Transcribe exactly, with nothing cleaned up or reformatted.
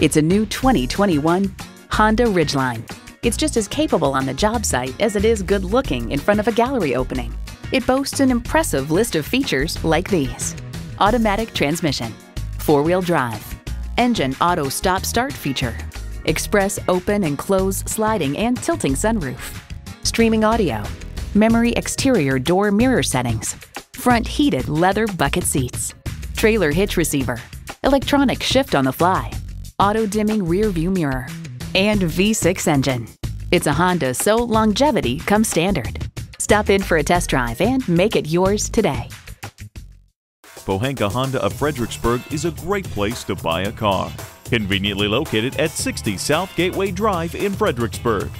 It's a new twenty twenty-one Honda Ridgeline. It's just as capable on the job site as it is good-looking in front of a gallery opening. It boasts an impressive list of features like these: automatic transmission, four-wheel drive, engine auto stop-start feature, express open and close sliding and tilting sunroof, streaming audio, memory exterior door mirror settings, front heated leather bucket seats, trailer hitch receiver, electronic shift on the fly, auto dimming rear view mirror, and V six engine. It's a Honda, so longevity comes standard. Stop in for a test drive and make it yours today. Pohanka Honda of Fredericksburg is a great place to buy a car. Conveniently located at sixty South Gateway Drive in Fredericksburg.